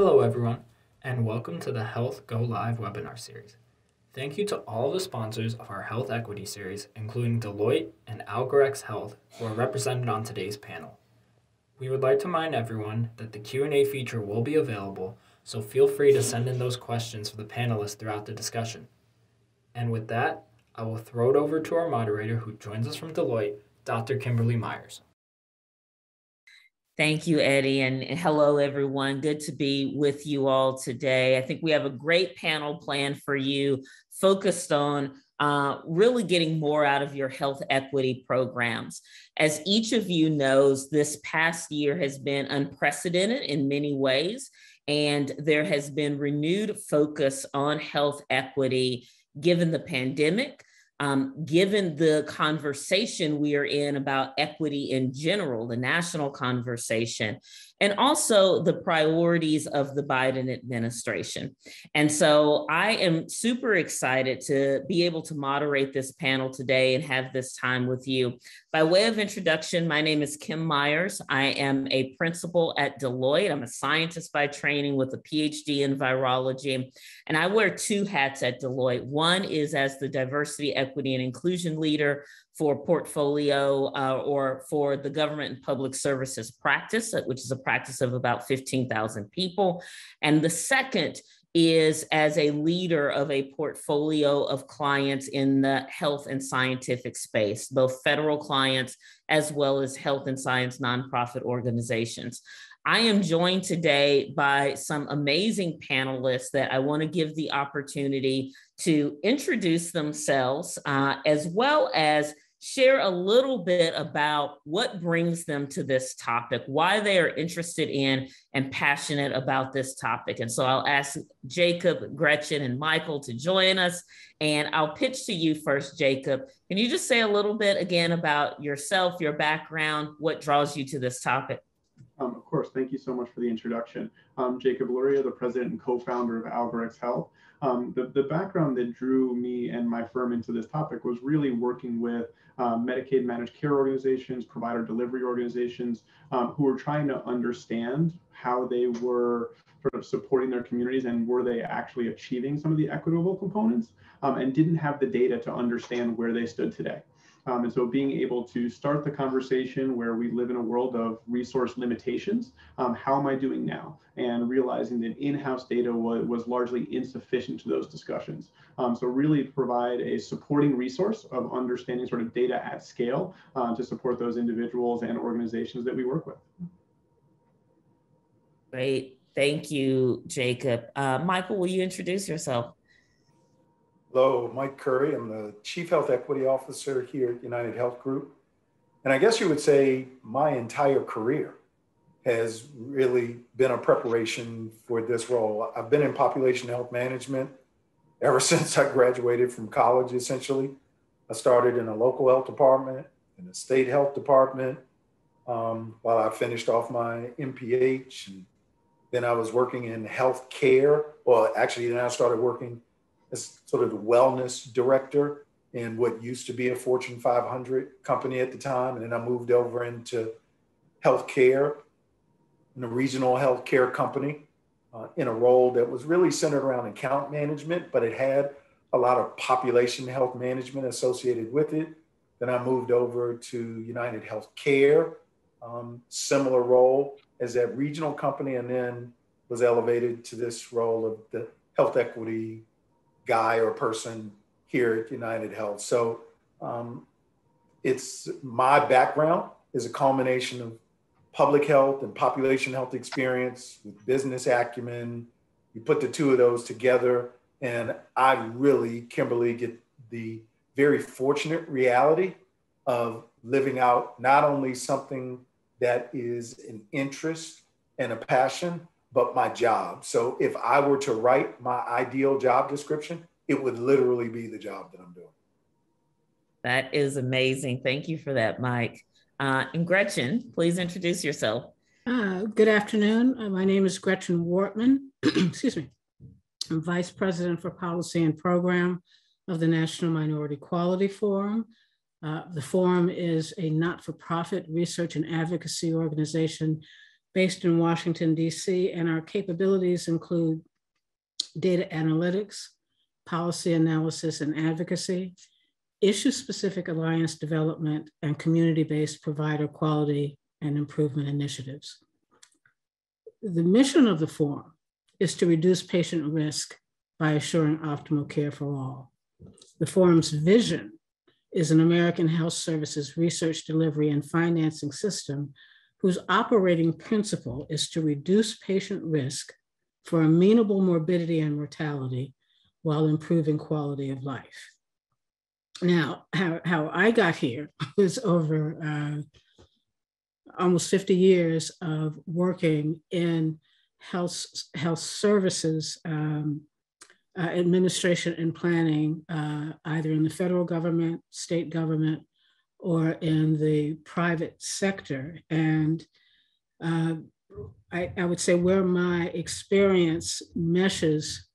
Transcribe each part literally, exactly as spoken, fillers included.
Hello everyone, and welcome to the Health Go Live webinar series. Thank you to all the sponsors of our Health Equity series, including Deloitte and Algorex Health, who are represented on today's panel. We would like to remind everyone that the Q and A feature will be available, so feel free to send in those questions for the panelists throughout the discussion. And with that, I will throw it over to our moderator who joins us from Deloitte, Doctor Kimberly Myers. Thank you, Eddie, and hello, everyone. Good to be with you all today. I think we have a great panel planned for you focused on uh, really getting more out of your health equity programs. As each of you knows, this past year has been unprecedented in many ways, and there has been renewed focus on health equity given the pandemic. Um, given the conversation we are in about equity in general, the national conversation, and also the priorities of the Biden administration. And so I am super excited to be able to moderate this panel today and have this time with you. By way of introduction, my name is Kim Myers. I am a principal at Deloitte. I'm a scientist by training with a P H D in virology. And I wear two hats at Deloitte. One is as the diversity, equity, and inclusion leader for portfolio uh, or for the government and public services practice, which is a practice of about fifteen thousand people. And the second is as a leader of a portfolio of clients in the health and scientific space, both federal clients as well as health and science nonprofit organizations. I am joined today by some amazing panelists that I want to give the opportunity to introduce themselves uh, as well as share a little bit about what brings them to this topic, why they are interested in and passionate about this topic. And so I'll ask Jacob, Gretchen, and Michael to join us. And I'll pitch to you first, Jacob. Can you just say a little bit again about yourself, your background, what draws you to this topic? Um, of course, thank you so much for the introduction. I'm Jacob Luria, the president and co-founder of Algorex Health. Um, the, the background that drew me and my firm into this topic was really working with uh, Medicaid managed care organizations, provider delivery organizations, um, who were trying to understand how they were sort of supporting their communities and were they actually achieving some of the equitable components, um, and didn't have the data to understand where they stood today. Um, and so being able to start the conversation where we live in a world of resource limitations, um, how am I doing now? And realizing that in-house data was, was largely insufficient to those discussions. Um, so really provide a supporting resource of understanding sort of data at scale uh, to support those individuals and organizations that we work with. Great. Thank you, Jacob. Uh, Michael, will you introduce yourself? Hello, Mike Curry. I'm the Chief Health Equity Officer here at United Health Group. And I guess you would say my entire career has really been a preparation for this role. I've been in population health management ever since I graduated from college, essentially. I started in a local health department, in a state health department, um, while I finished off my M P H. And then I was working in health care. Well, actually, then I started working as sort of the wellness director in what used to be a Fortune five hundred company at the time. And then I moved over into healthcare, in a regional healthcare company, uh, in a role that was really centered around account management, but it had a lot of population health management associated with it. Then I moved over to United Healthcare, um, similar role as that regional company, and then was elevated to this role of the health equity guy or person here at United Health. So um, it's my background is a culmination of public health and population health experience with business acumen. You put the two of those together, and I really, Kimberly, get the very fortunate reality of living out not only something that is an interest and a passion, but my job. So if I were to write my ideal job description, it would literally be the job that I'm doing. That is amazing. Thank you for that, Mike. Uh, and Gretchen, please introduce yourself. Uh, good afternoon. Uh, my name is Gretchen Wartman. Excuse me. I'm Vice President for Policy and Program of the National Minority Quality Forum. Uh, the forum is a not-for-profit research and advocacy organization based in Washington, D C, and our capabilities include data analytics, policy analysis and advocacy, issue-specific alliance development, and community-based provider quality and improvement initiatives. The mission of the forum is to reduce patient risk by assuring optimal care for all. The forum's vision is an American health services research delivery and financing system whose operating principle is to reduce patient risk for amenable morbidity and mortality while improving quality of life. Now, how, how I got here is over uh, almost fifty years of working in health, health services um, uh, administration and planning, uh, either in the federal government, state government, or in the private sector. And uh, I, I would say where my experience meshes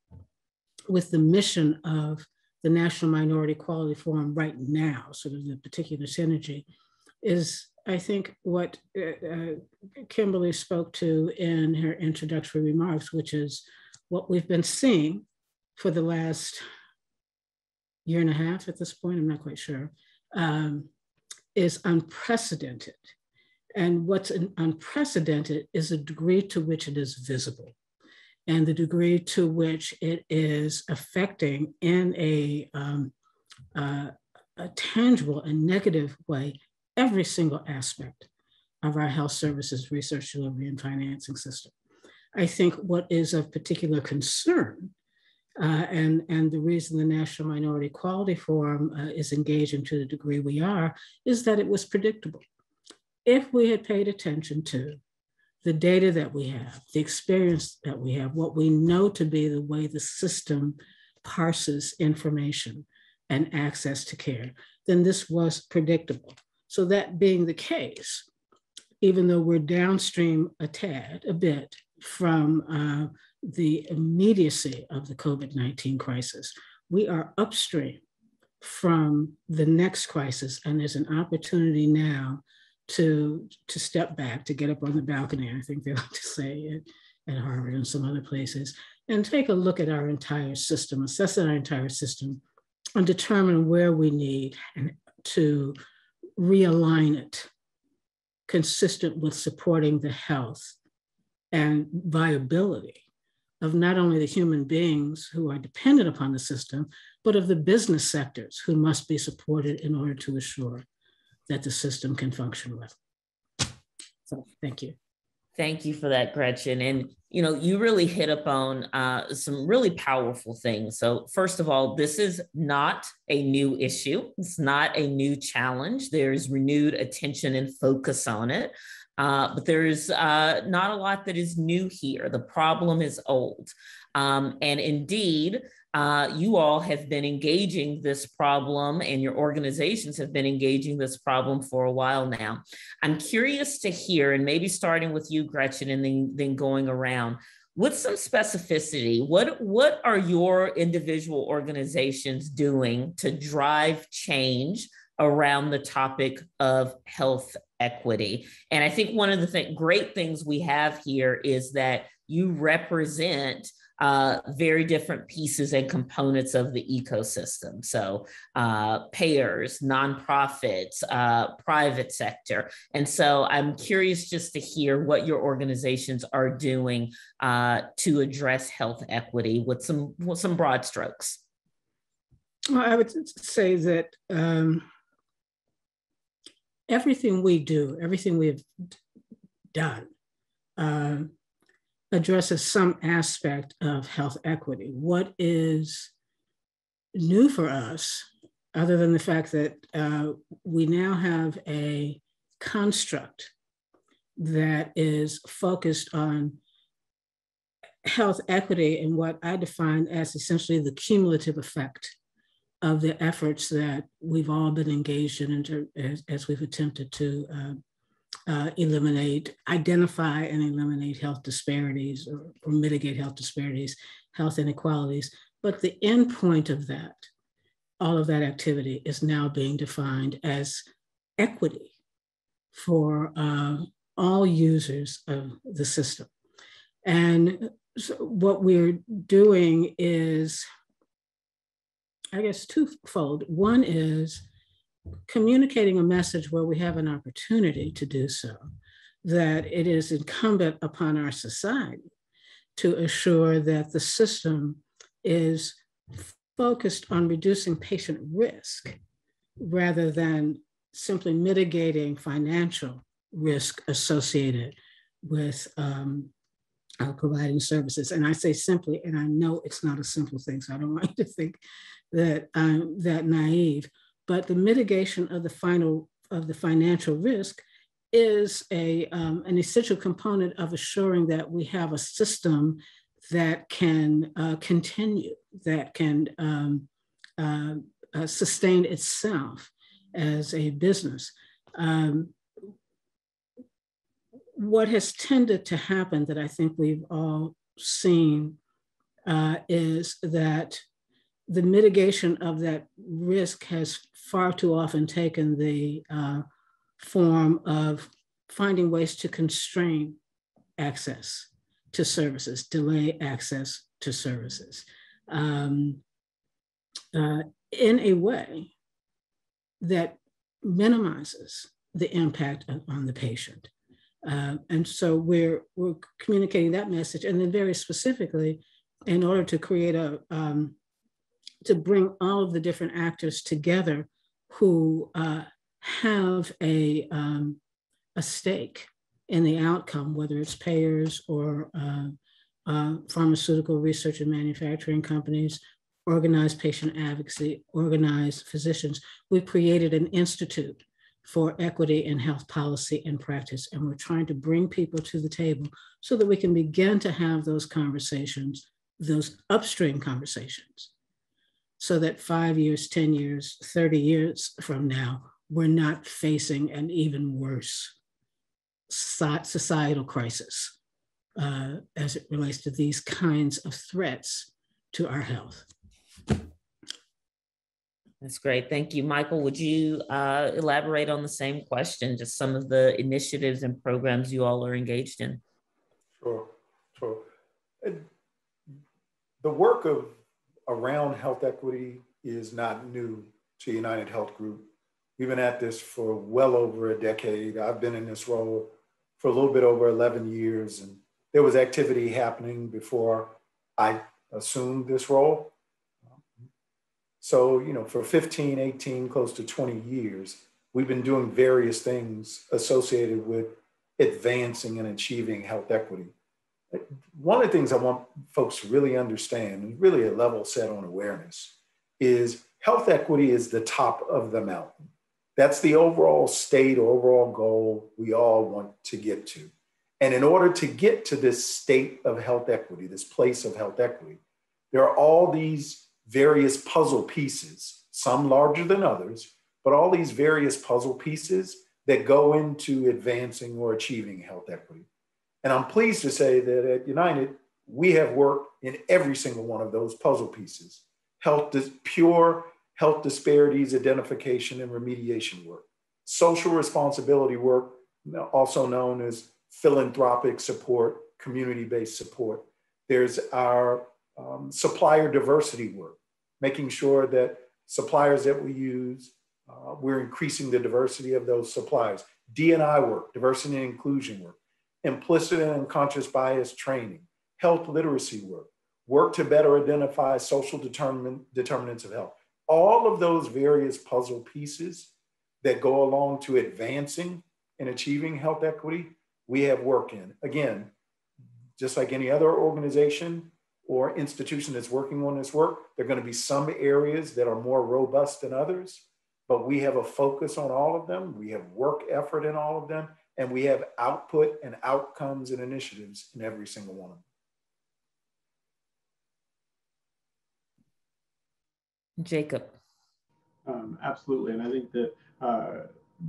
with the mission of the National Minority Quality Forum right now, sort of the particular synergy, is I think what uh, Kimberly spoke to in her introductory remarks, which is what we've been seeing for the last year and a half at this point, I'm not quite sure, um, is unprecedented. And what's unprecedented is the degree to which it is visible, and the degree to which it is affecting in a, um, uh, a tangible and negative way every single aspect of our health services research delivery and financing system. I think what is of particular concern uh, and, and the reason the National Minority Quality Forum uh, is engaging to the degree we are is that it was predictable. If we had paid attention to the data that we have, the experience that we have, what we know to be the way the system parses information and access to care, then this was predictable. So that being the case, even though we're downstream a tad, a bit from uh, the immediacy of the COVID nineteen crisis, we are upstream from the next crisis, and there's an opportunity now to, to step back, to get up on the balcony, I think they like to say at, at Harvard and some other places, and take a look at our entire system, assess our entire system, and determine where we need to realign it consistent with supporting the health and viability of not only the human beings who are dependent upon the system, but of the business sectors who must be supported in order to assure that the system can function with. So thank you. Thank you for that, Gretchen. And you know, you really hit upon uh, some really powerful things. So first of all, this is not a new issue. It's not a new challenge. There is renewed attention and focus on it. Uh, but there is uh, not a lot that is new here. The problem is old. Um, and indeed, Uh, you all have been engaging this problem, and your organizations have been engaging this problem for a while now. I'm curious to hear, and maybe starting with you, Gretchen, and then, then going around, with some specificity, what, what are your individual organizations doing to drive change around the topic of health equity? And I think one of the th- great things we have here is that you represent Uh, very different pieces and components of the ecosystem. So uh, payers, nonprofits, uh, private sector. And so I'm curious just to hear what your organizations are doing uh, to address health equity with some, with some broad strokes. Well, I would say that um, everything we do, everything we've done, uh, addresses some aspect of health equity. What is new for us, other than the fact that uh, we now have a construct that is focused on health equity and what I define as essentially the cumulative effect of the efforts that we've all been engaged in inter- as, as we've attempted to uh, Uh, eliminate, identify and eliminate health disparities or, or mitigate health disparities, health inequalities. But the end point of that, all of that activity is now being defined as equity for uh, all users of the system. And so what we're doing is, I guess, twofold. One is communicating a message where we have an opportunity to do so, that it is incumbent upon our society to assure that the system is focused on reducing patient risk rather than simply mitigating financial risk associated with um, Uh, providing services. And I say simply, and I know it's not a simple thing, so I don't want you to think that I'm that naive, but the mitigation of the final of the financial risk is a, um, an essential component of assuring that we have a system that can uh, continue, that can um, uh, uh, sustain itself as a business. Um, What has tended to happen that I think we've all seen uh, is that the mitigation of that risk has far too often taken the uh, form of finding ways to constrain access to services, delay access to services, um, uh, in a way that minimizes the impact on the patient. Uh, and so we're, we're communicating that message. And then very specifically, in order to create a, um, to bring all of the different actors together who uh, have a, um, a stake in the outcome, whether it's payers or uh, uh, pharmaceutical research and manufacturing companies, organized patient advocacy, organized physicians. We've created an institute for equity in health policy and practice. And we're trying to bring people to the table so that we can begin to have those conversations, those upstream conversations, so that five years, ten years, thirty years from now, we're not facing an even worse societal crisis uh, as it relates to these kinds of threats to our health. That's great. Thank you. Michael, would you uh, elaborate on the same question, just some of the initiatives and programs you all are engaged in? Sure, sure. And the work of around health equity is not new to United Health Group. We've been at this for well over a decade. I've been in this role for a little bit over eleven years, and there was activity happening before I assumed this role. So, you know, for fifteen, eighteen, close to twenty years, we've been doing various things associated with advancing and achieving health equity. One of the things I want folks to really understand, and really a level set on awareness, is health equity is the top of the mountain. That's the overall state or overall goal we all want to get to. And in order to get to this state of health equity, this place of health equity, there are all these various puzzle pieces, some larger than others, but all these various puzzle pieces that go into advancing or achieving health equity. And I'm pleased to say that at United, we have worked in every single one of those puzzle pieces. Health is pure health disparities, identification and remediation work, social responsibility work, also known as philanthropic support, community-based support. There's our Um, supplier diversity work, making sure that suppliers that we use, uh, we're increasing the diversity of those suppliers. D and I work, diversity and inclusion work, implicit and unconscious bias training, health literacy work, work to better identify social determin determinants of health. All of those various puzzle pieces that go along to advancing and achieving health equity, we have work in. Again, just like any other organization or institution that's working on this work, there are going to be some areas that are more robust than others, but we have a focus on all of them. We have work effort in all of them, and we have output and outcomes and initiatives in every single one of them. Jacob. Um, absolutely, and I think that, uh,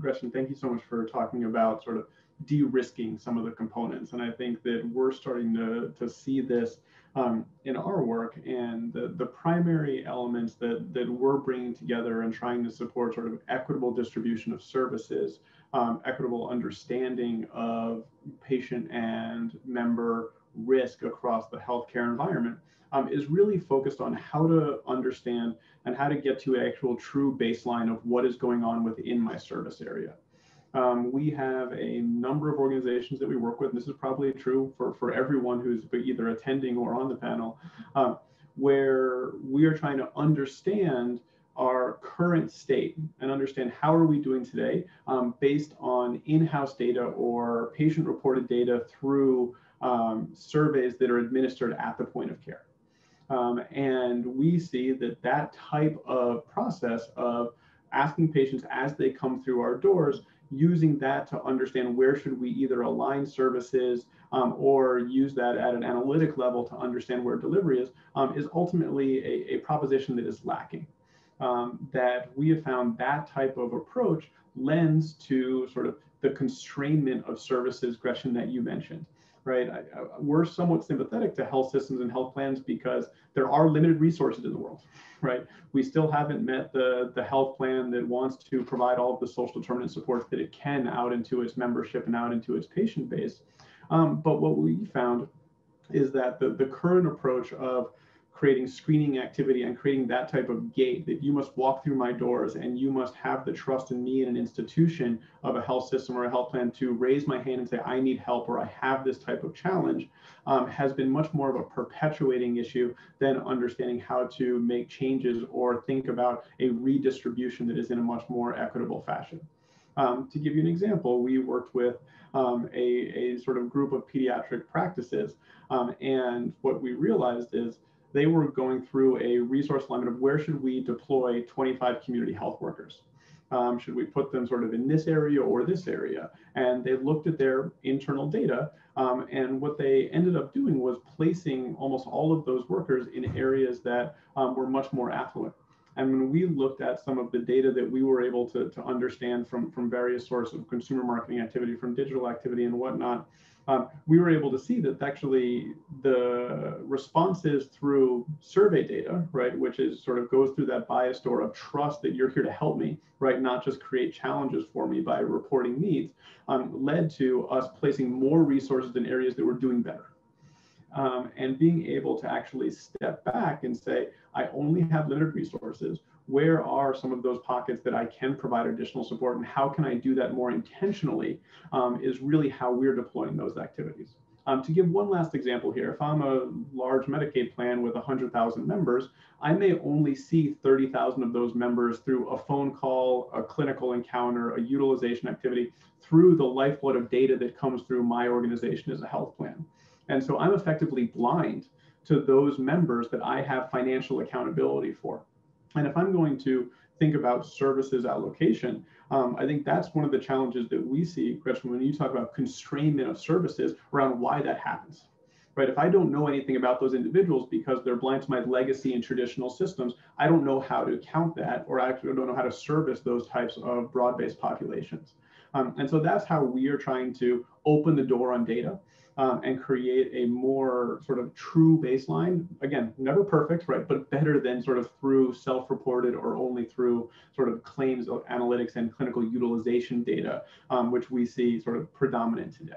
Gretchen, thank you so much for talking about sort of de-risking some of the components. And I think that we're starting to, to see this um, in our work, and the, the primary elements that, that we're bringing together and trying to support sort of equitable distribution of services um, equitable understanding of patient and member risk across the healthcare environment um, is really focused on how to understand and how to get to an actual true baseline of what is going on within my service area. Um, we have a number of organizations that we work with, and this is probably true for, for everyone who's either attending or on the panel, um, where we are trying to understand our current state and understand how are we doing today um, based on in-house data or patient-reported data through um, surveys that are administered at the point of care. Um, and we see that that type of process of asking patients as they come through our doors, using that to understand where should we either align services um, or use that at an analytic level to understand where delivery is, um, is ultimately a, a proposition that is lacking. Um, that we have found that type of approach lends to sort of the constrainment of services, Gretchen, that you mentioned, right? I, I, we're somewhat sympathetic to health systems and health plans because there are limited resources in the world, right? We still haven't met the, the health plan that wants to provide all of the social determinant supports that it can out into its membership and out into its patient base. Um, but what we found is that the, the current approach of creating screening activity and creating that type of gate that you must walk through my doors and you must have the trust in me in an institution of a health system or a health plan to raise my hand and say, I need help or I have this type of challenge, um, has been much more of a perpetuating issue than understanding how to make changes or think about a redistribution that is in a much more equitable fashion. Um, to give you an example, we worked with um, a, a sort of group of pediatric practices, um, and what we realized is they were going through a resource alignment of where should we deploy twenty-five community health workers? Um, should we put them sort of in this area or this area? And they looked at their internal data, um, and what they ended up doing was placing almost all of those workers in areas that um, were much more affluent. And when we looked at some of the data that we were able to, to understand from, from various sources of consumer marketing activity, from digital activity and whatnot, Um, we were able to see that actually the responses through survey data, right, which is sort of goes through that bias door of trust that you're here to help me, right, not just create challenges for me by reporting needs, um, led to us placing more resources in areas that were doing better. Um, and being able to actually step back and say, I only have limited resources. Where are some of those pockets that I can provide additional support, and how can I do that more intentionally um, is really how we're deploying those activities. Um, to give one last example here, if I'm a large Medicaid plan with one hundred thousand members, I may only see thirty thousand of those members through a phone call, a clinical encounter, a utilization activity, through the lifeblood of data that comes through my organization as a health plan. And so I'm effectively blind to those members that I have financial accountability for. And if I'm going to think about services allocation, um, I think that's one of the challenges that we see, Gretchen, when you talk about constrainment of services around why that happens, right? If I don't know anything about those individuals because they're blind to my legacy and traditional systems, I don't know how to count that, or I actually don't know how to service those types of broad-based populations. Um, and so that's how we are trying to open the door on data. Um, and create a more sort of true baseline. Again, never perfect, right? But better than sort of through self-reported or only through sort of claims of analytics and clinical utilization data, um, which we see sort of predominant today.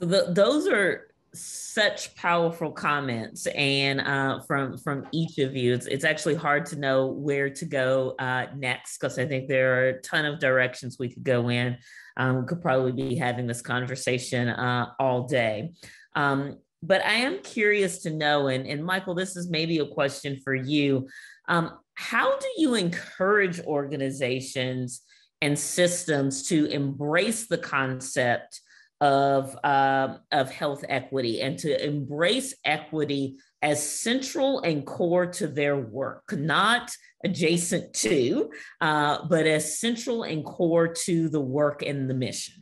So the, those are such powerful comments, and uh, from from each of you, it's, it's actually hard to know where to go uh, next, because I think there are a ton of directions we could go in. Um, we could probably be having this conversation uh, all day. Um, but I am curious to know, and, and Michael, this is maybe a question for you. Um, how do you encourage organizations and systems to embrace the concept of, uh, of health equity, and to embrace equity as central and core to their work, not adjacent to, uh, but as central and core to the work and the mission?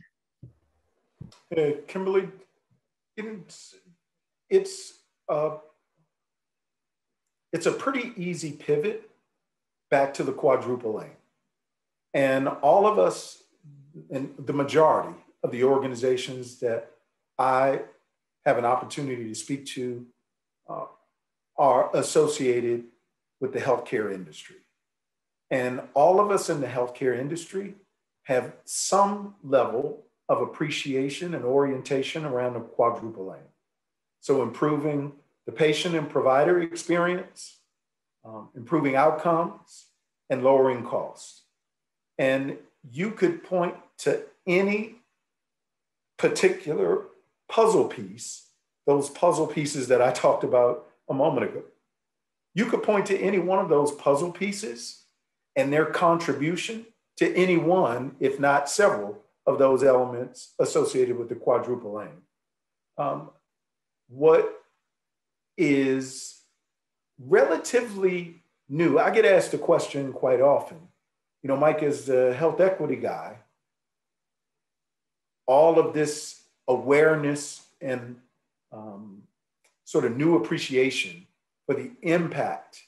Uh, Kimberly, it's, it's, uh, it's a pretty easy pivot back to the quadruple aim. And all of us, and the majority of the organizations that I have an opportunity to speak to uh, are associated with the healthcare industry. And all of us in the healthcare industry have some level of appreciation and orientation around the quadruple aim. So improving the patient and provider experience, um, improving outcomes, and lowering costs. And you could point to any particular puzzle piece, those puzzle pieces that I talked about a moment ago. You could point to any one of those puzzle pieces and their contribution to any one, if not several, of those elements associated with the quadruple aim. Um, what is relatively new, I get asked the question quite often, you know, Mike, is the health equity guy, all of this awareness and um, sort of new appreciation for the impact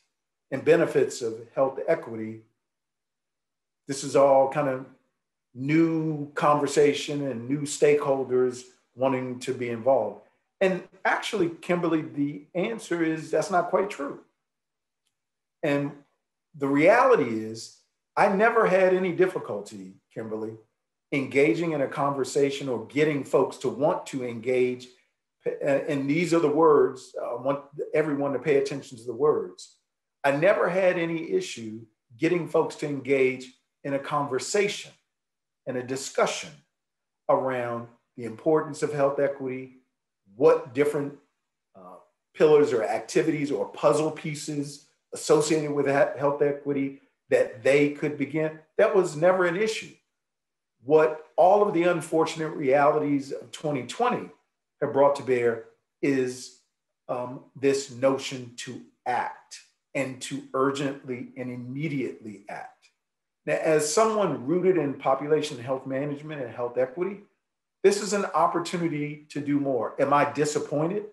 and benefits of health equity, this is all kind of new conversation and new stakeholders wanting to be involved. And actually, Kimberly, the answer is that's not quite true. And the reality is I never had any difficulty, Kimberly, engaging in a conversation or getting folks to want to engage. And these are the words, I want everyone to pay attention to the words. I never had any issue getting folks to engage in a conversation and a discussion around the importance of health equity, what different uh, pillars or activities or puzzle pieces associated with health equity that they could begin. That was never an issue. What all of the unfortunate realities of twenty twenty have brought to bear is um, this notion to act and to urgently and immediately act. Now, as someone rooted in population health management and health equity, this is an opportunity to do more. Am I disappointed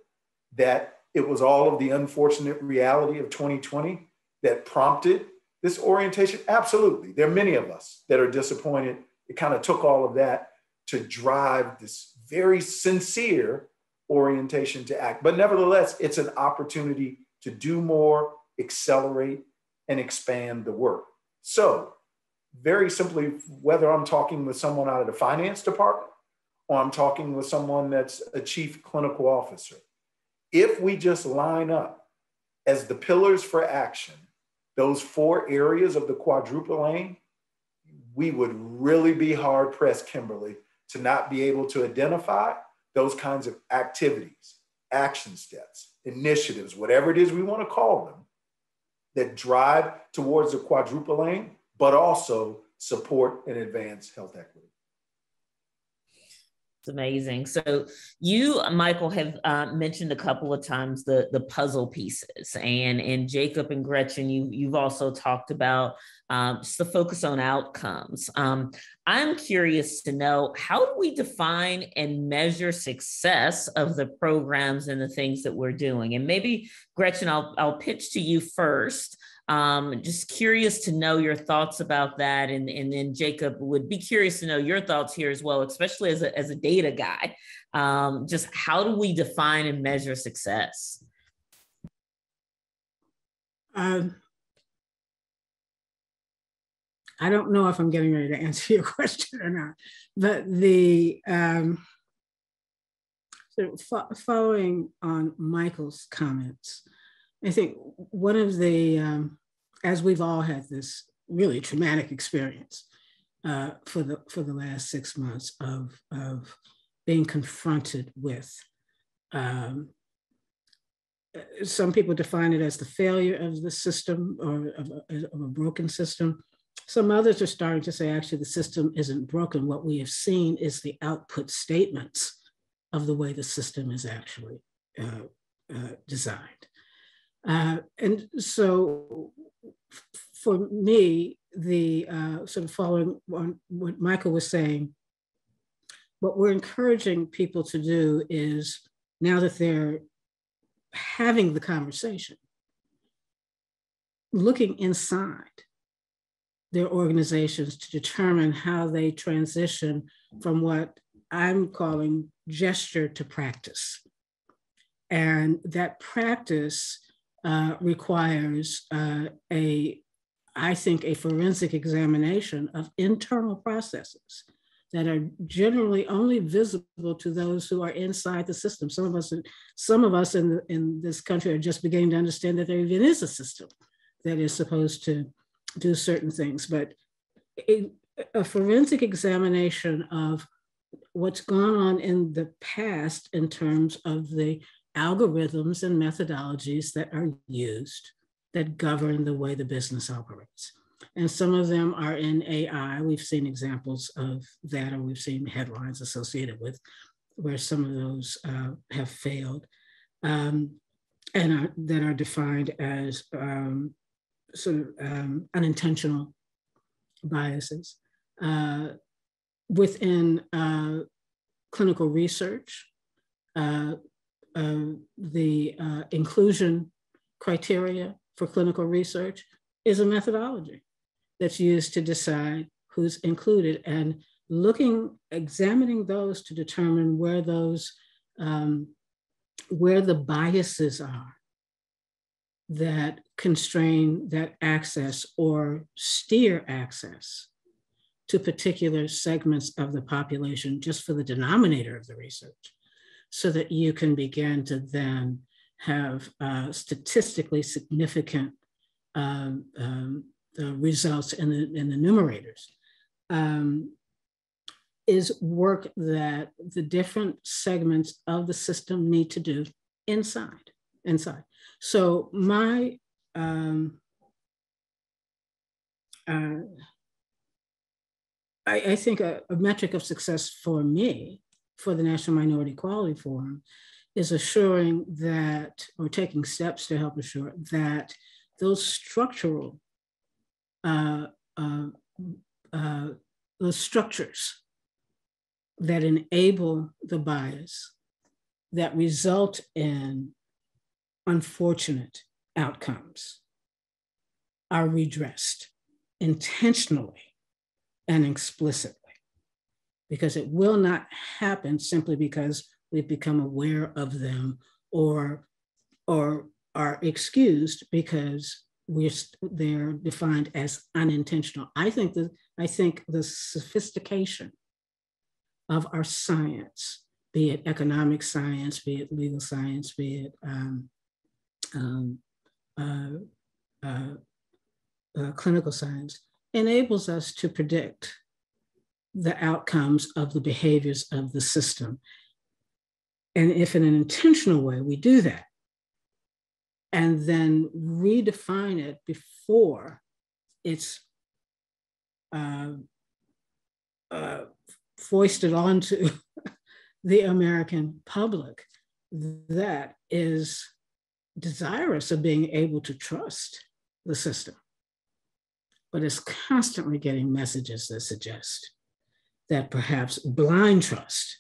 that it was all of the unfortunate reality of twenty twenty that prompted this orientation? Absolutely. There are many of us that are disappointed. It kind of took all of that to drive this very sincere orientation to act. But nevertheless, it's an opportunity to do more, accelerate, and expand the work. So very simply, whether I'm talking with someone out of the finance department or I'm talking with someone that's a chief clinical officer, if we just line up as the pillars for action, those four areas of the quadruple aim, we would really be hard pressed, Kimberly, to not be able to identify those kinds of activities, action steps, initiatives, whatever it is we want to call them, that drive towards the quadruple aim, but also support and advance health equity. It's amazing. So you, Michael, have uh, mentioned a couple of times the, the puzzle pieces, and, and Jacob and Gretchen, you, you've also talked about um, just the focus on outcomes. Um, I'm curious to know, how do we define and measure success of the programs and the things that we're doing? And maybe, Gretchen, I'll, I'll pitch to you first. Um, just curious to know your thoughts about that. And, and then Jacob, would be curious to know your thoughts here as well, especially as a, as a data guy. Um, just how do we define and measure success? Um, I don't know if I'm getting ready to answer your question or not, but the um, so fo- following on Michael's comments, I think one of the, um, as we've all had this really traumatic experience uh, for the for the last six months of, of being confronted with, um, some people define it as the failure of the system or of a, of a broken system. Some others are starting to say, actually, the system isn't broken. What we have seen is the output statements of the way the system is actually uh, uh, designed. Uh, and so for me, the uh, sort of following on what Michael was saying, what we're encouraging people to do is, now that they're having the conversation, looking inside their organizations to determine how they transition from what I'm calling gesture to practice. And that practice Uh, requires uh, a I think, a forensic examination of internal processes that are generally only visible to those who are inside the system. Some of us, some of us in, in this country are just beginning to understand that there even is a system that is supposed to do certain things. But a, a forensic examination of what's gone on in the past in terms of the algorithms and methodologies that are used that govern the way the business operates. And some of them are in A I. We've seen examples of that, or we've seen headlines associated with where some of those uh, have failed um, and are, that are defined as um, sort of um, unintentional biases. Uh, within uh, clinical research, uh, uh, the uh, inclusion criteria for clinical research is a methodology that's used to decide who's included, and looking, examining those to determine where those, um, where the biases are that constrain that access or steer access to particular segments of the population just for the denominator of the research, so that you can begin to then have uh, statistically significant Um, um, the results in the, in the numerators, um, is work that the different segments of the system need to do inside, inside. So my, um, uh, I, I think a, a metric of success for me, for the National Minority Quality Forum, is assuring that, or taking steps to help assure that those structural, uh, uh, uh, those structures that enable the bias that result in unfortunate outcomes are redressed intentionally and explicitly, because it will not happen simply because we've become aware of them or, or, are excused because we're they're defined as unintentional. I think the I think the sophistication of our science, be it economic science, be it legal science, be it um, um, uh, uh, uh, clinical science, enables us to predict the outcomes of the behaviors of the system. And if in an intentional way we do that, and then redefine it before it's uh, uh, foisted onto the American public that is desirous of being able to trust the system, but is constantly getting messages that suggest that perhaps blind trust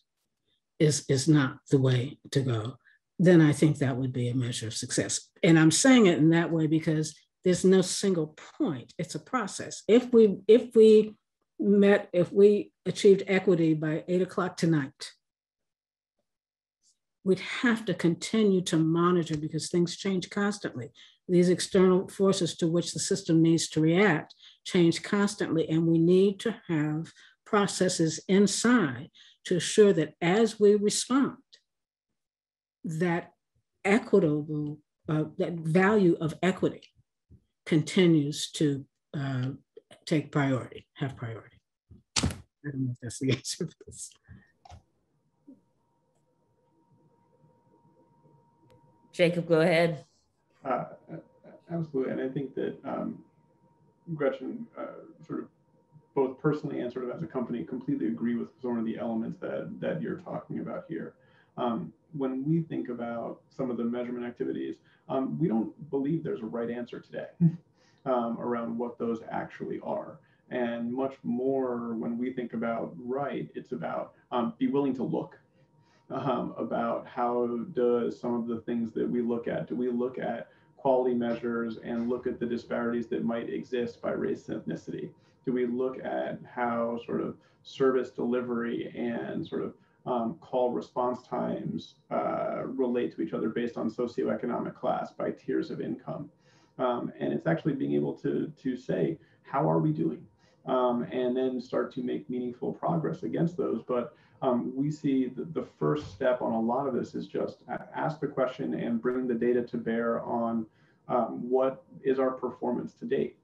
is, is not the way to go. Then I think that would be a measure of success. And I'm saying it in that way because there's no single point. It's a process. If we, if we met, if we achieved equity by eight o'clock tonight, we'd have to continue to monitor because things change constantly. These external forces to which the system needs to react change constantly. And we need to have processes inside to assure that as we respond, that equitable, uh, that value of equity continues to uh, take priority, have priority. I don't know if that's the answer to this. Jacob, go ahead. Uh, absolutely, and I think that um, Gretchen uh, sort of both personally and sort of as a company completely agree with some of the elements that, that you're talking about here. Um, when we think about some of the measurement activities, um, we don't believe there's a right answer today um, around what those actually are. And much more when we think about right, it's about um, be willing to look um, about how does some of the things that we look at, do we look at quality measures and look at the disparities that might exist by race and ethnicity? Do we look at how sort of service delivery and sort of Um, call response times uh, relate to each other based on socioeconomic class by tiers of income? Um, and it's actually being able to, to say, how are we doing? Um, and then start to make meaningful progress against those. But um, we see the, the first step on a lot of this is just ask the question and bring the data to bear on um, what is our performance to date.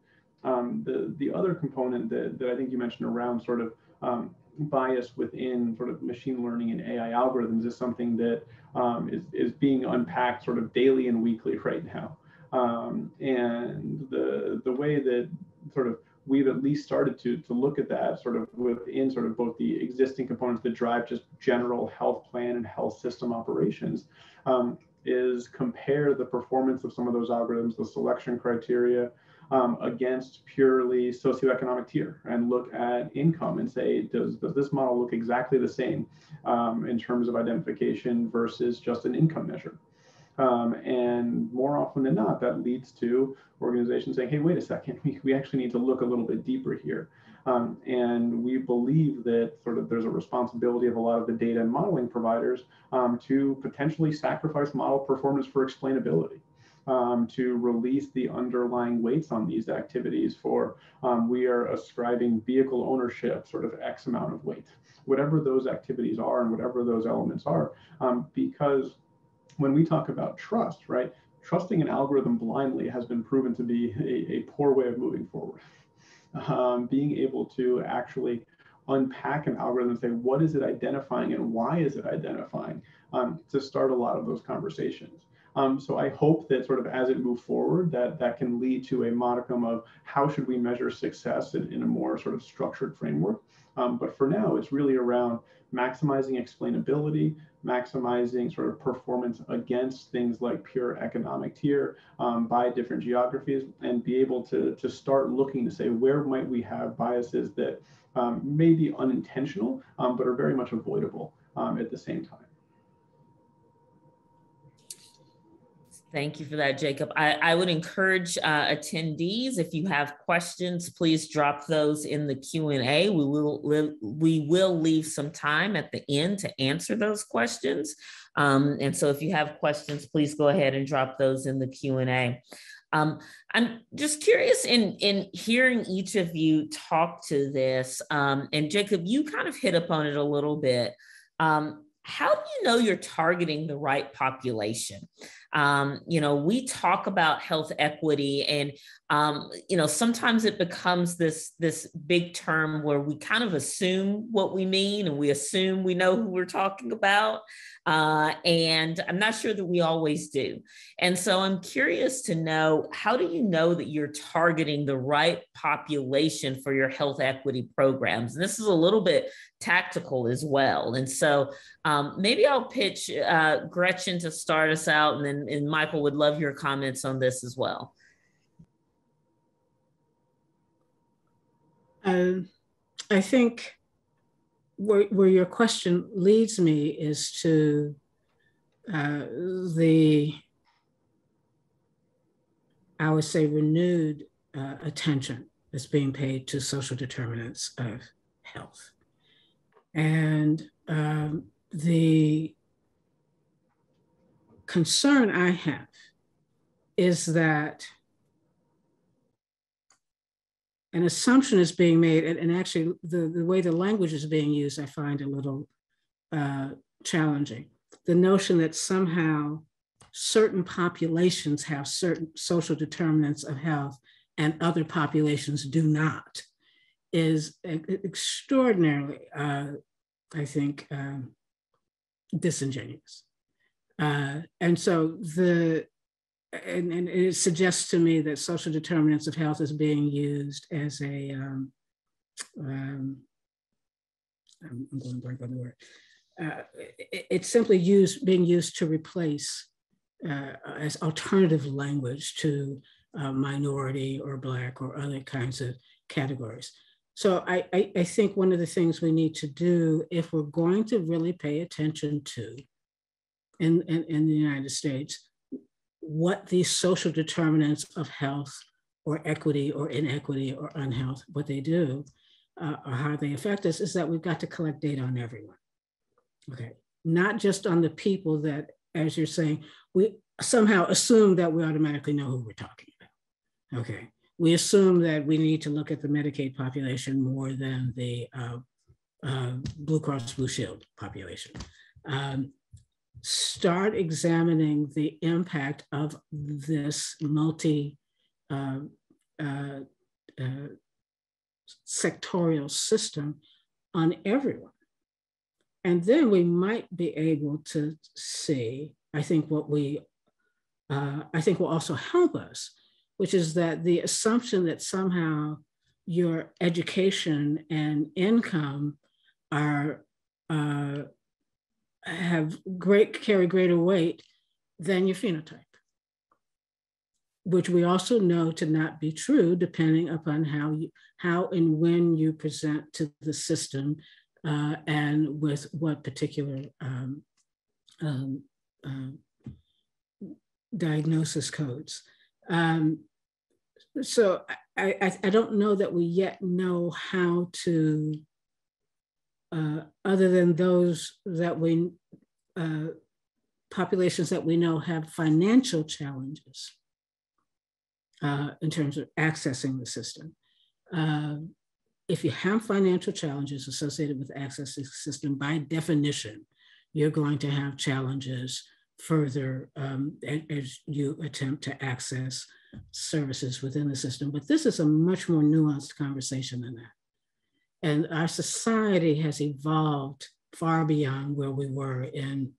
Um, the, the other component that, that I think you mentioned around sort of um, bias within sort of machine learning and A I algorithms is something that um, is, is being unpacked sort of daily and weekly right now. Um, and the, the way that sort of we've at least started to, to look at that sort of within sort of both the existing components that drive just general health plan and health system operations um, is compare the performance of some of those algorithms, the selection criteria um, against purely socioeconomic tier, and look at income and say, does, does this model look exactly the same um, in terms of identification versus just an income measure? Um, and more often than not, that leads to organizations saying, hey, wait a second, we, we actually need to look a little bit deeper here. Um, and we believe that sort of there's a responsibility of a lot of the data and modeling providers um, to potentially sacrifice model performance for explainability, um, to release the underlying weights on these activities for um, we are ascribing vehicle ownership sort of X amount of weight, whatever those activities are and whatever those elements are, um, because when we talk about trust, right, trusting an algorithm blindly has been proven to be a, a poor way of moving forward. Um, being able to actually unpack an algorithm and say, what is it identifying and why is it identifying, um, to start a lot of those conversations. Um, so I hope that sort of as it moves forward, that that can lead to a modicum of how should we measure success in, in a more sort of structured framework. Um, but for now, it's really around maximizing explainability, maximizing sort of performance against things like pure economic tier um, by different geographies, and be able to, to start looking to say, where might we have biases that um, may be unintentional, um, but are very much avoidable um, at the same time. Thank you for that, Jacob. I, I would encourage uh, attendees, if you have questions, please drop those in the Q and A. We will, we will leave some time at the end to answer those questions. Um, and so if you have questions, please go ahead and drop those in the Q and A. Um, I'm just curious in, in hearing each of you talk to this, um, and Jacob, you kind of hit upon it a little bit. Um, How do you know you're targeting the right population? Um, you know, we talk about health equity, and, um, you know, sometimes it becomes this, this big term where we kind of assume what we mean, and we assume we know who we're talking about. Uh, and I'm not sure that we always do. And so I'm curious to know, how do you know that you're targeting the right population for your health equity programs? And this is a little bit tactical as well. And so um, maybe I'll pitch uh, Gretchen to start us out, and then and Michael would love your comments on this as well. Um, I think where, where your question leads me is to uh, the, I would say, renewed uh, attention that's being paid to social determinants of health. And um, the concern I have is that an assumption is being made, and, and actually the, the way the language is being used, I find a little uh, challenging. The notion that somehow certain populations have certain social determinants of health and other populations do not is extraordinarily, uh, I think, um, disingenuous. Uh, and so the, and, and it suggests to me that social determinants of health is being used as a, um, um, I'm going blank on the word. Uh, it, it's simply used, being used to replace uh, as alternative language to uh, minority or Black or other kinds of categories. So I, I, I think one of the things we need to do if we're going to really pay attention to in, in, in the United States, what these social determinants of health or equity or inequity or unhealth, what they do uh, or how they affect us, is that we've got to collect data on everyone. Okay, not just on the people that, as you're saying, we somehow assume that we automatically know who we're talking about. Okay. We assume that we need to look at the Medicaid population more than the uh, uh, Blue Cross Blue Shield population. Um, start examining the impact of this multi uh, uh, uh, sectorial system on everyone. And then we might be able to see, I think what we, uh, I think will also help us, which is that the assumption that somehow your education and income are uh, have great carry greater weight than your phenotype, which we also know to not be true, depending upon how you, how and when you present to the system, uh, and with what particular um, um, um, diagnosis codes. Um, so I, I, I don't know that we yet know how to, uh, other than those that we, uh, populations that we know have financial challenges uh, in terms of accessing the system. Uh, if you have financial challenges associated with accessing the system, by definition, you're going to have challenges further um, as you attempt to access services within the system. But this is a much more nuanced conversation than that. And our society has evolved far beyond where we were in,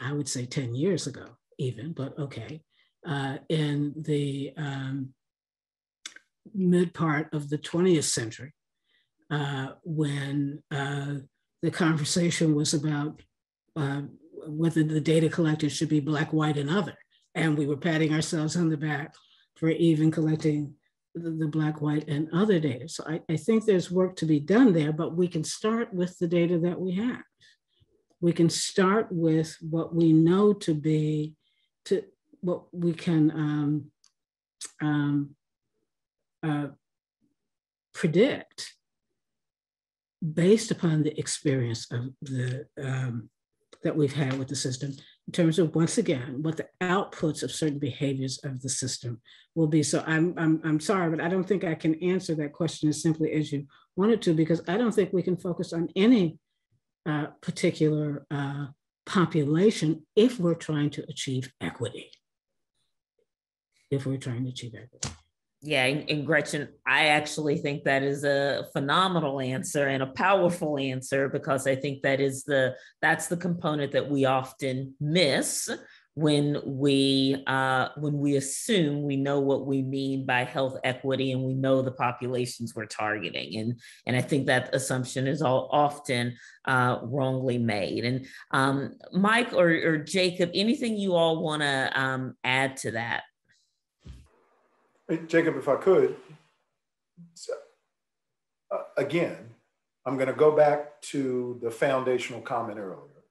I would say ten years ago even, but okay, uh, in the um, mid part of the twentieth century, uh, when uh, the conversation was about uh, whether the data collected should be black, white, and other. And we were patting ourselves on the back for even collecting the, the black, white, and other data. So I, I think there's work to be done there, but we can start with the data that we have. We can start with what we know to be, to what we can um, um, uh, predict based upon the experience of the, um, that we've had with the system in terms of, once again, what the outputs of certain behaviors of the system will be. So I'm, I'm, I'm sorry, but I don't think I can answer that question as simply as you wanted to, because I don't think we can focus on any uh, particular uh, population if we're trying to achieve equity. If we're trying to achieve equity. Yeah, and, and Gretchen, I actually think that is a phenomenal answer and a powerful answer, because I think that is the, that's the component that we often miss when we, uh, when we assume we know what we mean by health equity and we know the populations we're targeting. And, and I think that assumption is all often uh, wrongly made. And um, Mike or, or Jacob, anything you all wanna um, add to that? Jacob, if I could, so, uh, again, I'm going to go back to the foundational comment earlier.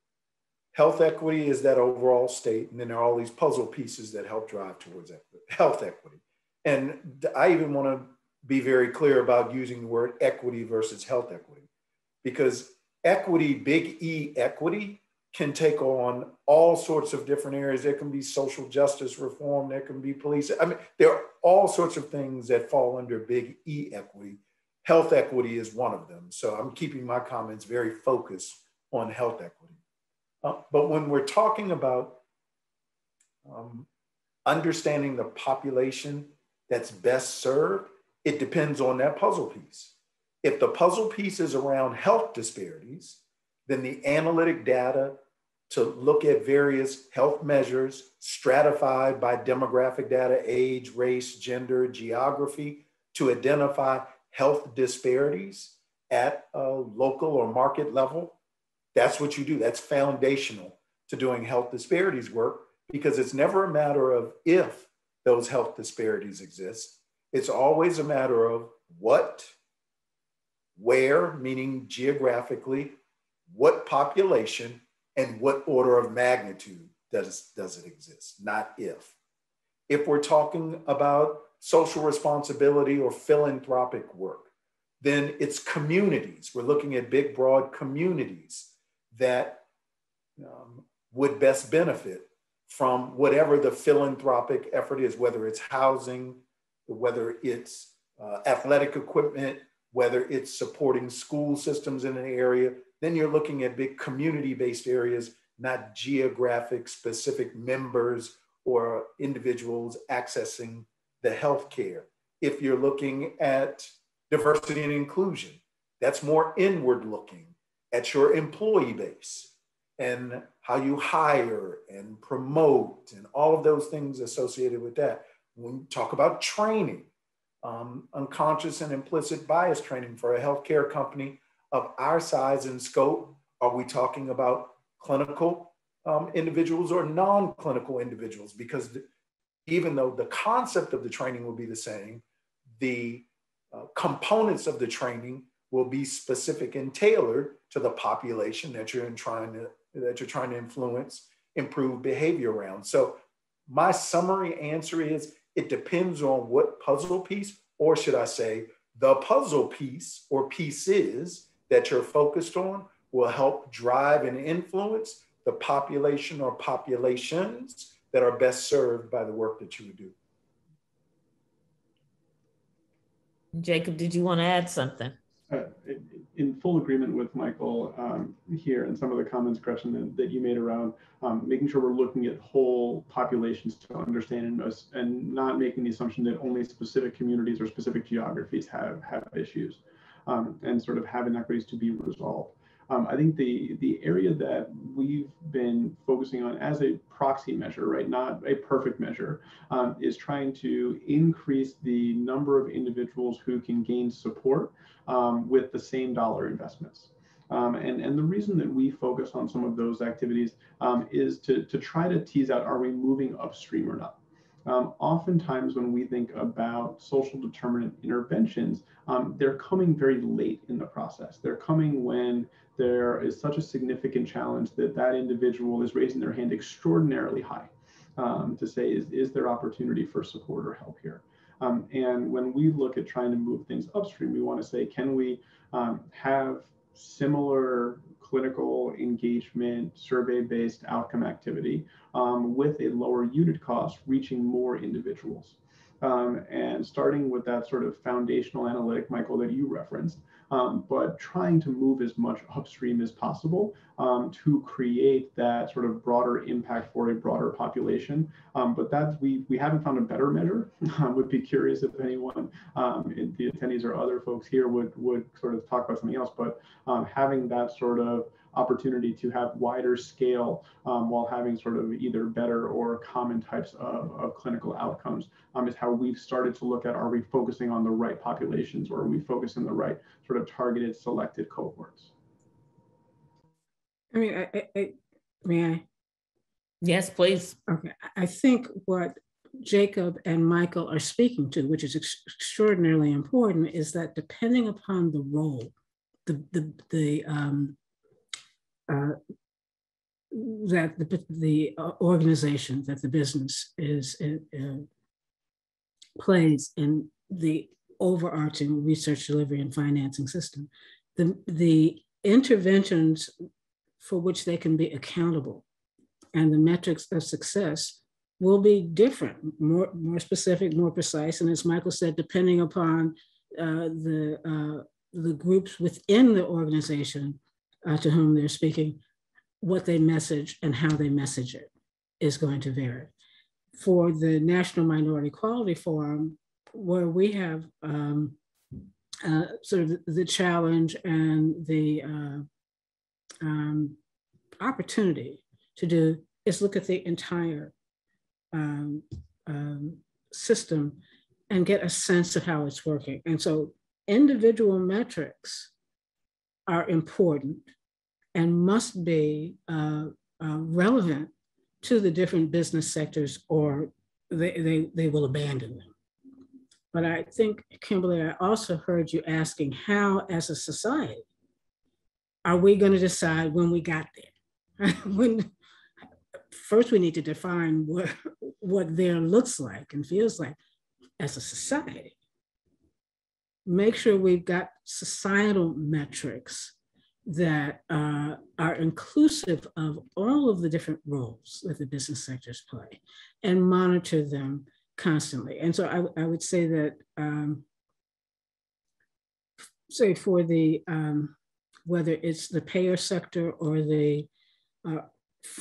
Health equity is that overall state, and then there are all these puzzle pieces that help drive towards equity, health equity. And I even want to be very clear about using the word equity versus health equity, because equity, big E equity, can take on all sorts of different areas. There can be social justice reform, there can be police. I mean, there are all sorts of things that fall under big E equity. Health equity is one of them. So I'm keeping my comments very focused on health equity. Uh, but when we're talking about um, understanding the population that's best served, it depends on that puzzle piece. If the puzzle piece is around health disparities, then the analytic data to look at various health measures stratified by demographic data, age, race, gender, geography, to identify health disparities at a local or market level. That's what you do. That's foundational to doing health disparities work, because it's never a matter of if those health disparities exist. It's always a matter of what, where, meaning geographically, what population, and what order of magnitude does, does it exist, not if. If we're talking about social responsibility or philanthropic work, then it's communities. We're looking at big, broad communities that um, would best benefit from whatever the philanthropic effort is, whether it's housing, whether it's uh, athletic equipment, whether it's supporting school systems in an area, then you're looking at big community-based areas, not geographic specific members or individuals accessing the healthcare. If you're looking at diversity and inclusion, that's more inward looking at your employee base and how you hire and promote and all of those things associated with that. When you talk about training, um, unconscious and implicit bias training for a healthcare company of our size and scope, are we talking about clinical um, individuals or non-clinical individuals? Because th- even though the concept of the training will be the same, the uh, components of the training will be specific and tailored to the population that you're in trying to that you're trying to influence, improve behavior around. So my summary answer is, it depends on what puzzle piece, or should I say, the puzzle piece or pieces that you're focused on will help drive and influence the population or populations that are best served by the work that you would do. Jacob, did you want to add something? Uh, in full agreement with Michael um, here, and some of the comments, Gretchen, that, that you made around um, making sure we're looking at whole populations to understand, and, and not making the assumption that only specific communities or specific geographies have, have issues, um, and sort of have inequities to be resolved. Um, I think the, the area that we've been focusing on as a proxy measure, right, not a perfect measure, um, is trying to increase the number of individuals who can gain support Um, with the same dollar investments. Um, and, and the reason that we focus on some of those activities um, is to, to try to tease out, are we moving upstream or not? Um, oftentimes when we think about social determinant interventions, um, they're coming very late in the process. They're coming when there is such a significant challenge that that individual is raising their hand extraordinarily high um, to say, is, is there opportunity for support or help here? Um, and when we look at trying to move things upstream, we want to say, can we um, have similar clinical engagement, survey-based outcome activity um, with a lower unit cost, reaching more individuals? Um, and starting with that sort of foundational analytic, Michael, that you referenced, um, but trying to move as much upstream as possible um, to create that sort of broader impact for a broader population. Um, but that's, we, we haven't found a better measure. I would be curious if anyone, um, in the attendees or other folks here would, would sort of talk about something else, but um, having that sort of opportunity to have wider scale um, while having sort of either better or common types of, of clinical outcomes um, is how we've started to look at, are we focusing on the right populations, or are we focusing on the right sort of targeted selected cohorts? I mean, I, I, I, may I? Yes, please. Okay, I think what Jacob and Michael are speaking to, which is ex- extraordinarily important, is that depending upon the role, the, the, the um, Uh, that the, the organization, that the business is uh, uh, plays in the overarching research delivery and financing system, the, the interventions for which they can be accountable and the metrics of success will be different, more, more specific, more precise. And as Michael said, depending upon uh, the, uh, the groups within the organization Uh, to whom they're speaking, what they message and how they message it is going to vary. For the National Minority Quality Forum, where we have um, uh, sort of the challenge and the uh, um, opportunity to do is look at the entire um, um, system and get a sense of how it's working. And so individual metrics are important and must be uh, uh, relevant to the different business sectors, or they, they, they will abandon them. But I think, Kimberly, I also heard you asking how, as a society, are we going to decide when we got there? When, first, we need to define what, what there looks like and feels like as a society. Make sure we've got societal metrics that uh, are inclusive of all of the different roles that the business sectors play, and monitor them constantly. And so I, I would say that, um, say for the, um, whether it's the payer sector or the uh,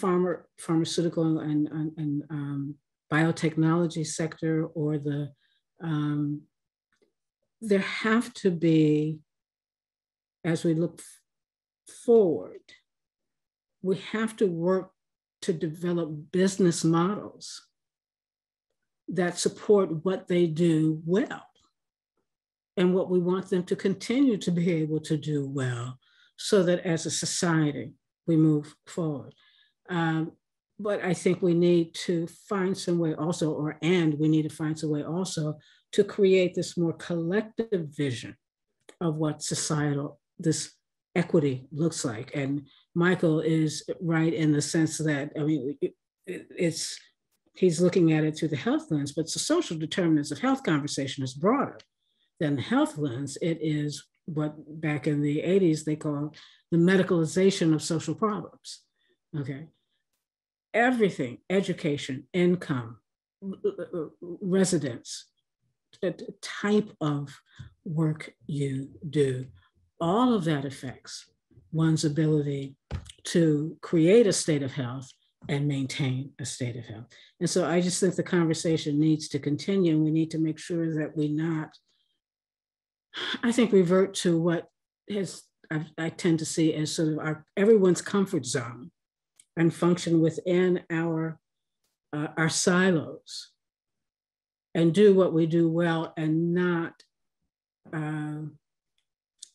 pharma, pharmaceutical and, and, and um, biotechnology sector or the, um, there have to be, as we look forward, we have to work to develop business models that support what they do well and what we want them to continue to be able to do well so that as a society, we move forward. Um, but I think we need to find some way also, or and we need to find some way also to create this more collective vision of what societal, this equity looks like. And Michael is right in the sense that, I mean, it, it's, he's looking at it through the health lens, but the social determinants of health conversation is broader than the health lens. It is what back in the eighties, they called the medicalization of social problems, okay? Everything, education, income, residence, the type of work you do, all of that affects one's ability to create a state of health and maintain a state of health. And so I just think the conversation needs to continue, and we need to make sure that we not, I think, revert to what has, I, I tend to see as sort of our, everyone's comfort zone and function within our, uh, our silos and do what we do well and not uh,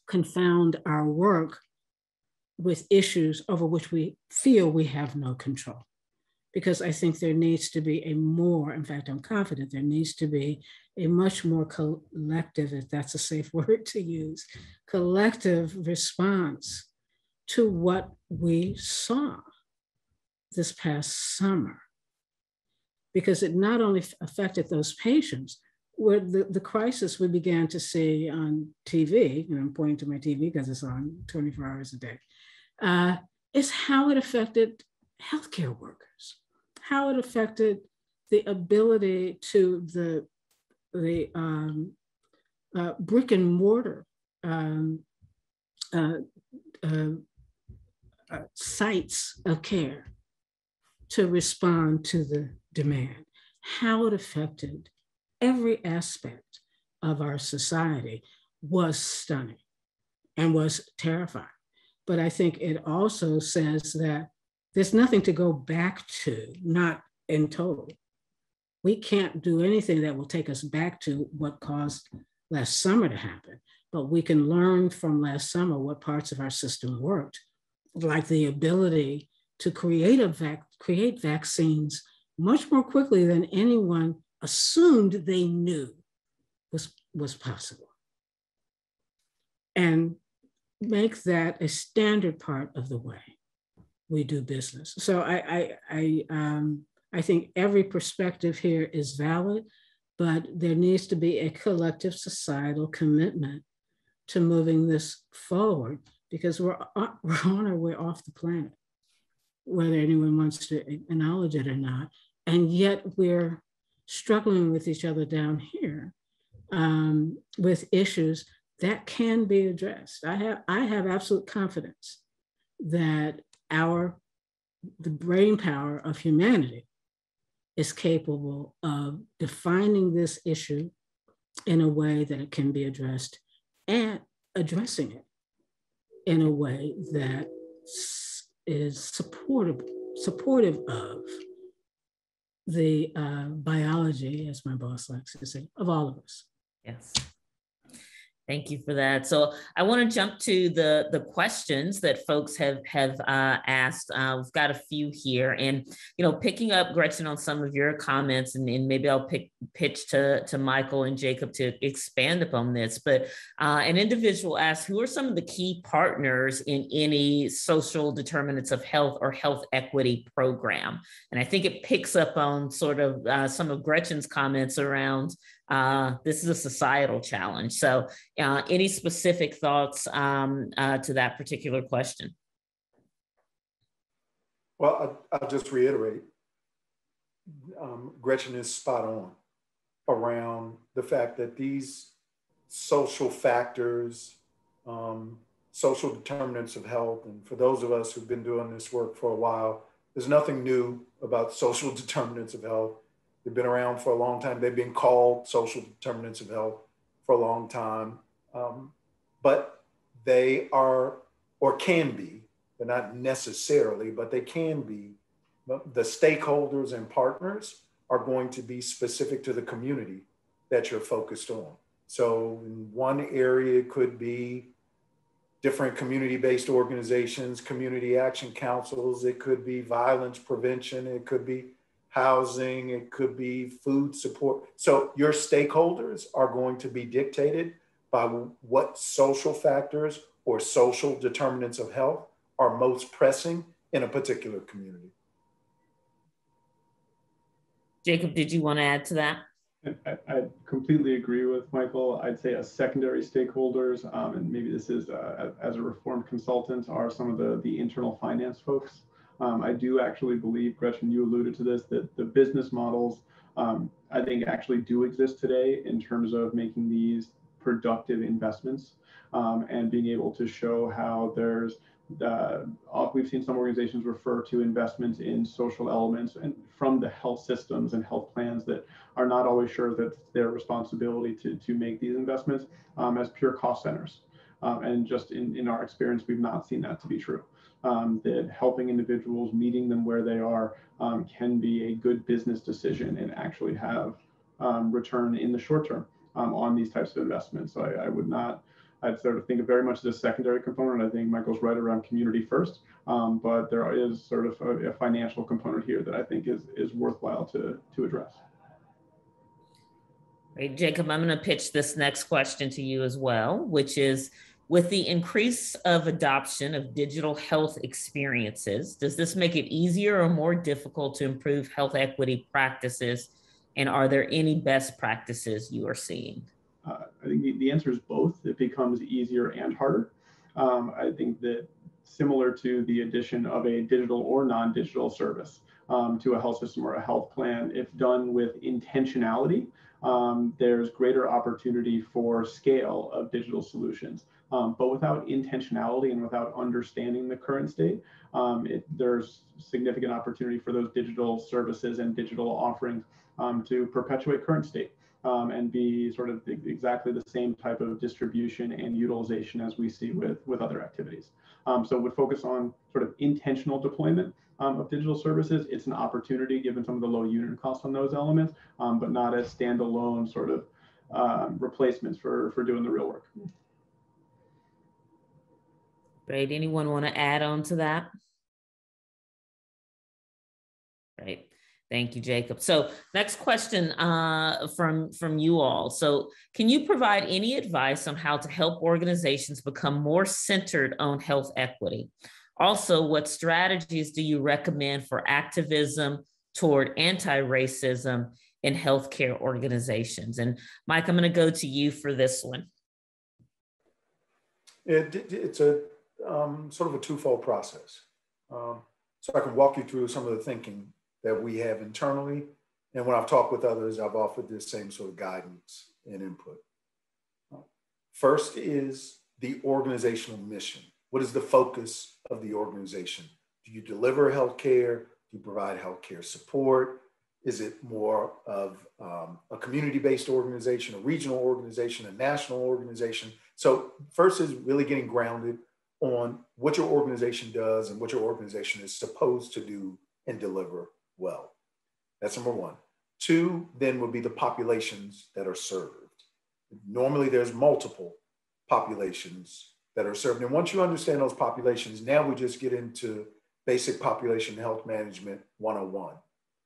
confound our work with issues over which we feel we have no control. Because I think there needs to be a more, in fact, I'm confident there needs to be a much more collective, if that's a safe word to use, collective response to what we saw this past summer. Because it not only affected those patients, where the, the crisis we began to see on T V, and I'm pointing to my T V because it's on twenty-four hours a day, uh, is how it affected healthcare workers, how it affected the ability to the, the um, uh, brick and mortar um, uh, uh, uh, sites of care to respond to the demand, how it affected every aspect of our society was stunning and was terrifying. But I think it also says that there's nothing to go back to, not in total. We can't do anything that will take us back to what caused last summer to happen, but we can learn from last summer what parts of our system worked, like the ability to create, a vac create vaccines much more quickly than anyone assumed they knew was, was possible, and make that a standard part of the way we do business. So I, I, I, um, I think every perspective here is valid, but there needs to be a collective societal commitment to moving this forward, because we're, we're on our way off the planet, whether anyone wants to acknowledge it or not. And yet we're struggling with each other down here um, with issues that can be addressed. I have, I have absolute confidence that our, the brain power of humanity is capable of defining this issue in a way that it can be addressed and addressing it in a way that is supportable, supportive of the uh, biology, as my boss likes to say, of all of us. Yes. Thank you for that. So I want to jump to the, the questions that folks have, have uh, asked. Uh, we've got a few here, and, you know, picking up, Gretchen, on some of your comments, and, and maybe I'll pick, pitch to, to Michael and Jacob to expand upon this, but uh, an individual asked, who are some of the key partners in any social determinants of health or health equity program? And I think it picks up on sort of uh, some of Gretchen's comments around Uh, this is a societal challenge. So uh, any specific thoughts um, uh, to that particular question? Well, I, I'll just reiterate, um, Gretchen is spot on. around the fact that these social factors, um, social determinants of health, and for those of us who've been doing this work for a while, there's nothing new about social determinants of health. They've been around for a long time. They've been called social determinants of health for a long time, um, but they are, or can be, they're not necessarily, but they can be, the stakeholders and partners are going to be specific to the community that you're focused on. So in one area, it could be different community-based organizations, community action councils, it could be violence prevention, it could be housing, it could be food support. So your stakeholders are going to be dictated by what social factors or social determinants of health are most pressing in a particular community. Jacob, did you want to add to that? I, I completely agree with Michael. I'd say as secondary stakeholders, um, and maybe this is uh, as a reformed consultant, are some of the, the internal finance folks. Um, I do actually believe, Gretchen, you alluded to this, that the business models, um, I think, actually do exist today in terms of making these productive investments um, and being able to show how there's Uh, we've seen some organizations refer to investments in social elements and from the health systems and health plans that are not always sure that it's their responsibility to, to make these investments um, as pure cost centers. Um, and just in, in our experience, we've not seen that to be true. Um, that helping individuals, meeting them where they are, um, can be a good business decision and actually have um, return in the short term um, on these types of investments. So I, I would not I'd sort of think of very much as a secondary component. I think Michael's right around community first, um, but there is sort of a, a financial component here that I think is, is worthwhile to, to address. Great, Jacob, I'm gonna pitch this next question to you as well, which is, with the increase of adoption of digital health experiences, does this make it easier or more difficult to improve health equity practices? And are there any best practices you are seeing? Uh, I think the, the answer is both. It becomes easier and harder. Um, I think that similar to the addition of a digital or non-digital service um, to a health system or a health plan, if done with intentionality, um, there's greater opportunity for scale of digital solutions. Um, but without intentionality and without understanding the current state, um, it, there's significant opportunity for those digital services and digital offerings um, to perpetuate current state. Um, and be sort of exactly the same type of distribution and utilization as we see with, with other activities. Um, so would focus on sort of intentional deployment um, of digital services. It's an opportunity given some of the low unit costs on those elements, um, but not as standalone sort of um, replacements for, for doing the real work. Great, anyone want to add on to that? Great. Thank you, Jacob. So next question uh, from, from you all. So can you provide any advice on how to help organizations become more centered on health equity? Also, what strategies do you recommend for activism toward anti-racism in healthcare organizations? And Mike, I'm gonna go to you for this one. It, it's a um, sort of a twofold process. Um, so I can walk you through some of the thinking that we have internally. And when I've talked with others, I've offered this same sort of guidance and input. First is the organizational mission. What is the focus of the organization? Do you deliver healthcare? Do you provide healthcare support? Is it more of um, a community-based organization, a regional organization, a national organization? So first is really getting grounded on what your organization does and what your organization is supposed to do and deliver well. That's number one. Two, then would be the populations that are served. Normally there's multiple populations that are served. And once you understand those populations, now we just get into basic population health management one oh one.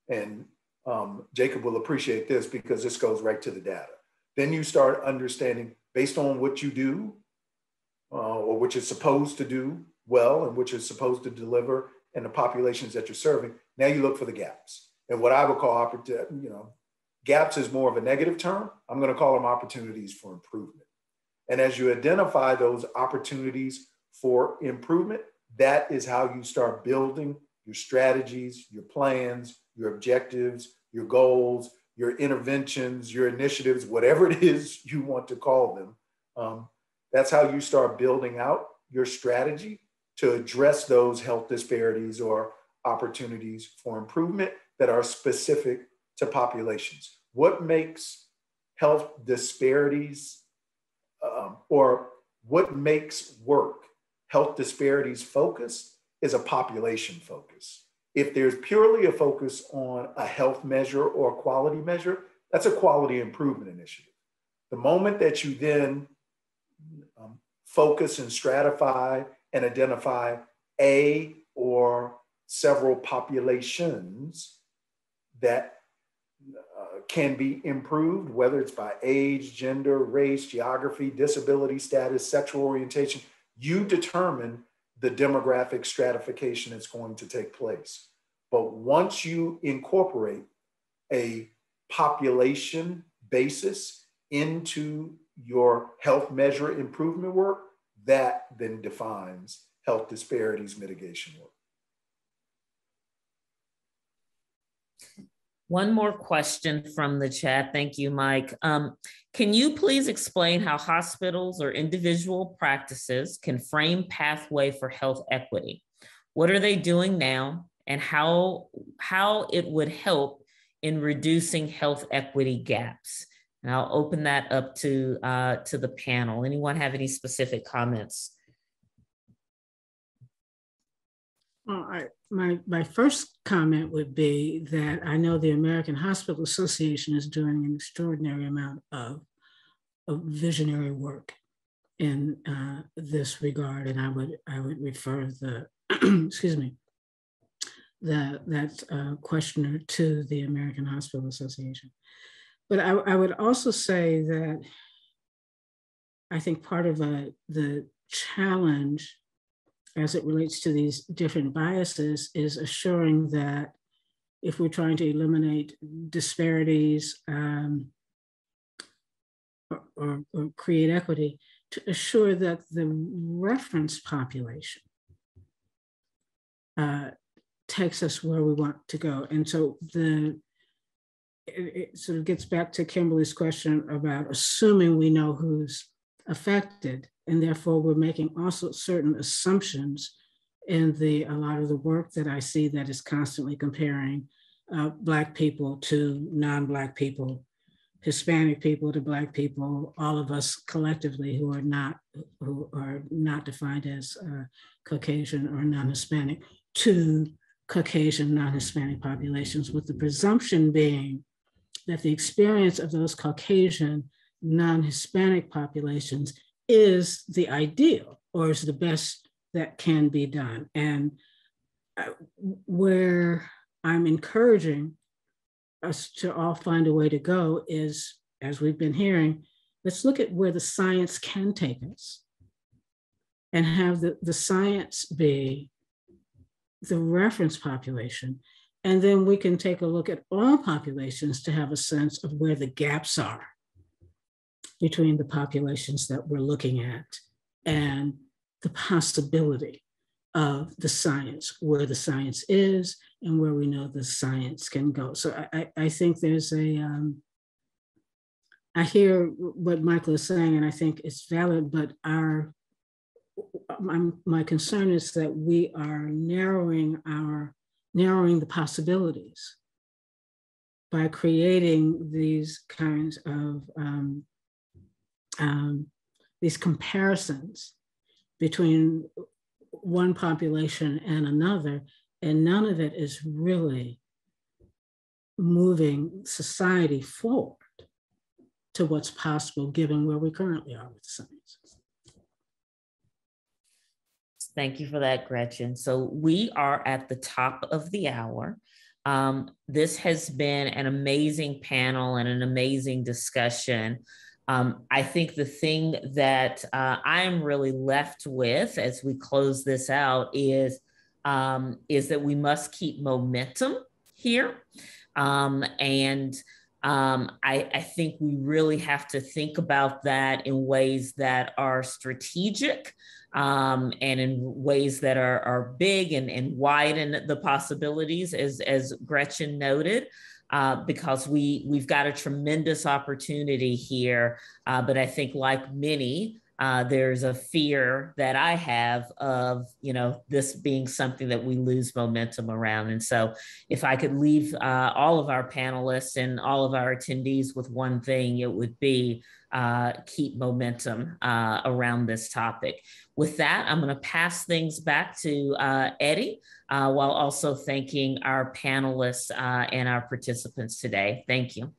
And um, Jacob will appreciate this because this goes right to the data. Then you start understanding based on what you do uh, or what you're supposed to do well and what you're supposed to deliver and the populations that you're serving. Now you look for the gaps. And what I would call, you know, gaps is more of a negative term. I'm gonna call them opportunities for improvement. And as you identify those opportunities for improvement, that is how you start building your strategies, your plans, your objectives, your goals, your interventions, your initiatives, whatever it is you want to call them. Um, that's how you start building out your strategy to address those health disparities or opportunities for improvement that are specific to populations. What makes health disparities um, or what makes work health disparities focused is a population focus. If there's purely a focus on a health measure or quality measure, that's a quality improvement initiative. The moment that you then um, focus and stratify and identify a or several populations that uh, can be improved, whether it's by age, gender, race, geography, disability status, sexual orientation, you determine the demographic stratification that's going to take place. But once you incorporate a population basis into your health measure improvement work, that then defines health disparities mitigation work. One more question from the chat. Thank you, Mike. Um, can you please explain how hospitals or individual practices can frame pathway for health equity? What are they doing now, and how, how it would help in reducing health equity gaps? And I'll open that up to, uh, to the panel. Anyone have any specific comments? Well, I, my, my first comment would be that I know the American Hospital Association is doing an extraordinary amount of, of visionary work in uh, this regard, and I would I would refer the excuse me the that uh, questioner to the American Hospital Association. But I, I would also say that I think part of a, the challenge as it relates to these different biases is assuring that if we're trying to eliminate disparities um, or, or, or create equity, to assure that the reference population uh, takes us where we want to go. And so the it, it sort of gets back to Kimberly's question about assuming we know who's affected, and therefore we're making also certain assumptions in the a lot of the work that I see that is constantly comparing uh, Black people to non-Black people, Hispanic people to Black people, all of us collectively who are not who are not defined as uh, Caucasian or non-Hispanic to Caucasian non-Hispanic populations, with the presumption being that the experience of those Caucasian non-Hispanic populations is the ideal or is the best that can be done. And where I'm encouraging us to all find a way to go is, as we've been hearing, let's look at where the science can take us and have the, the science be the reference population. And then we can take a look at all populations to have a sense of where the gaps are between the populations that we're looking at and the possibility of the science, where the science is and where we know the science can go. So I, I think there's a, um, I hear what Michael is saying and I think it's valid, but our, my, my concern is that we are narrowing our, narrowing the possibilities by creating these kinds of, um, Um, these comparisons between one population and another, and none of it is really moving society forward to what's possible given where we currently are with science. Thank you for that, Gretchen. So we are at the top of the hour. Um, this has been an amazing panel and an amazing discussion. Um, I think the thing that uh, I'm really left with as we close this out is, um, is that we must keep momentum here. Um, and um, I, I think we really have to think about that in ways that are strategic um, and in ways that are, are big and, and widen the possibilities, as, as Gretchen noted. uh, because we, we've got a tremendous opportunity here. Uh, but I think, like many, uh, there's a fear that I have of, you know, this being something that we lose momentum around. And so if I could leave uh, all of our panelists and all of our attendees with one thing, it would be uh, keep momentum uh, around this topic. With that, I'm going to pass things back to uh, Eddie, uh, while also thanking our panelists uh, and our participants today. Thank you.